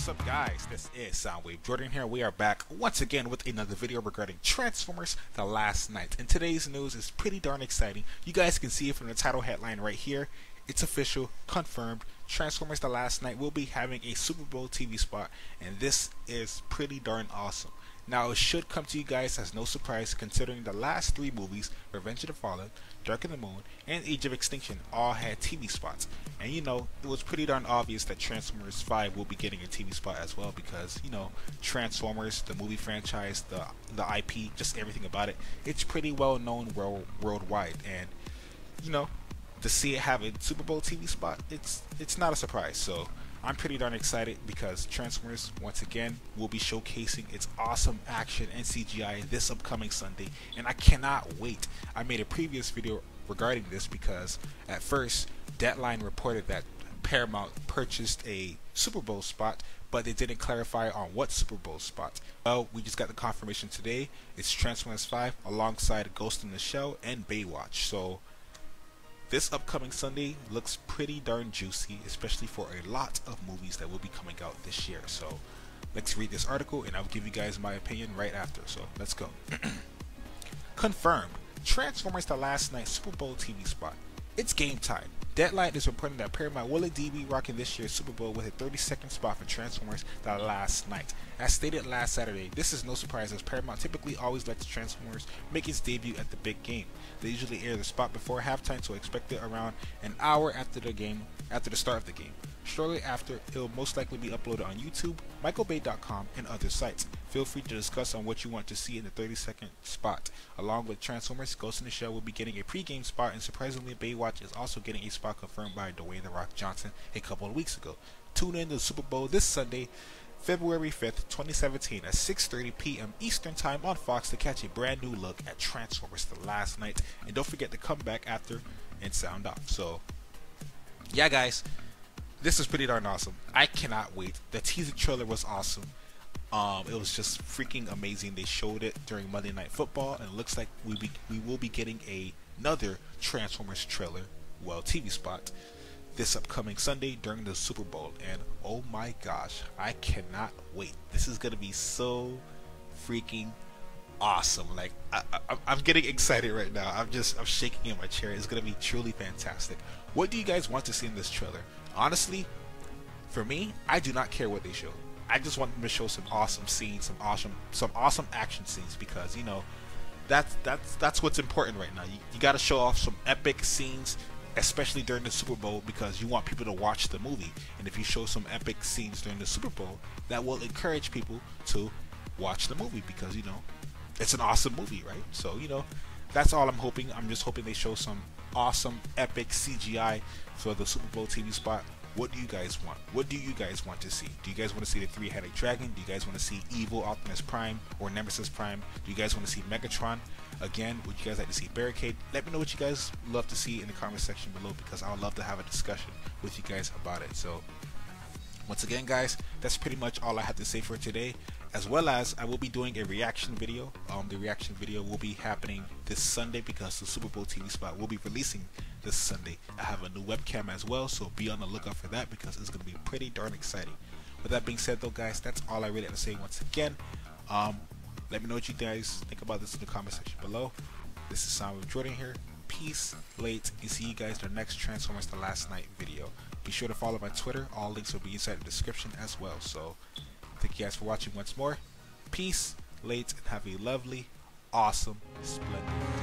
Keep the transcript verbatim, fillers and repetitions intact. What's up, guys? This is Soundwave. Jordan here. We are back once again with another video regarding Transformers: The Last Knight. And today's news is pretty darn exciting. You guys can see it from the title headline right here. It's official, confirmed. Transformers: The Last Knight will be having a Super Bowl T V spot, and this is pretty darn awesome. Now, it should come to you guys as no surprise, considering the last three movies, Revenge of the Fallen, Dark of the Moon, and Age of Extinction, all had T V spots. And you know, it was pretty darn obvious that Transformers five will be getting a T V spot as well, because, you know, Transformers, the movie franchise, the the I P, just everything about it, it's pretty well known world, worldwide. And, you know, to see it have a Super Bowl T V spot, it's it's not a surprise. So I'm pretty darn excited because Transformers, once again, will be showcasing its awesome action and C G I this upcoming Sunday, and I cannot wait. I made a previous video regarding this because at first, Deadline reported that Paramount purchased a Super Bowl spot, but they didn't clarify on what Super Bowl spot. Well, we just got the confirmation today. It's Transformers five alongside Ghost in the Shell and Baywatch. So this upcoming Sunday looks pretty darn juicy, especially for a lot of movies that will be coming out this year. So let's read this article and I'll give you guys my opinion right after. So let's go. Confirmed, Transformers: The Last Knight Super Bowl T V spot. It's game time. Deadline is reporting that Paramount will indeed be rocking this year's Super Bowl with a thirty-second spot for Transformers: The Last Knight. As stated last Saturday, this is no surprise as Paramount typically always lets Transformers make its debut at the big game. They usually air the spot before halftime, so expect it around an hour after the game, after the start of the game. Shortly after, it'll most likely be uploaded on YouTube, Michael Bay dot com, and other sites. Feel free to discuss on what you want to see in the thirty-second spot. Along with Transformers, Ghost in the Shell will be getting a pre-game spot, and surprisingly, Baywatch is also getting a spot confirmed by Dwayne The Rock Johnson a couple of weeks ago. Tune in to the Super Bowl this Sunday, February fifth, twenty seventeen at six thirty p m Eastern Time on Fox to catch a brand new look at Transformers: The Last Knight. And don't forget to come back after and sound off. So, yeah, guys. This is pretty darn awesome. I cannot wait. The teaser trailer was awesome. Um, it was just freaking amazing. They showed it during Monday Night Football, and it looks like we be, we will be getting a, another Transformers trailer, well, T V spot, this upcoming Sunday during the Super Bowl. And oh my gosh, I cannot wait. This is gonna be so freaking awesome. Like I, I, I'm getting excited right now. I'm just I'm shaking in my chair. It's gonna be truly fantastic. What do you guys want to see in this trailer? Honestly, for me, I do not care what they show. I just want them to show some awesome scenes, some awesome, some awesome action scenes, because you know, that's that's that's what's important right now. You, you got to show off some epic scenes, especially during the Super Bowl, because you want people to watch the movie. And if you show some epic scenes during the Super Bowl, that will encourage people to watch the movie, because you know, it's an awesome movie, right? So you know, that's all I'm hoping. I'm just hoping they show some awesome epic C G I for the Super Bowl T V spot. What do you guys want? What do you guys want to see? Do you guys want to see the three-headed dragon? Do you guys want to see evil Optimus Prime or Nemesis Prime? Do you guys want to see Megatron? Again, would you guys like to see Barricade? Let me know what you guys love to see in the comment section below, because I would love to have a discussion with you guys about it. So once again, guys, that's pretty much all I have to say for today, as well as I will be doing a reaction video. Um, the reaction video will be happening this Sunday, because the Super Bowl T V spot will be releasing this Sunday. I have a new webcam as well, so be on the lookout for that, because it's going to be pretty darn exciting. With that being said, though, guys, that's all I really have to say once again. Um, let me know what you guys think about this in the comment section below. This is Sound with Jordan here. Peace, late, and see you guys in the next Transformers: The Last Knight video. Be sure to follow my Twitter. All links will be inside the description as well. So, thank you guys for watching once more. Peace, late, and have a lovely, awesome, splendid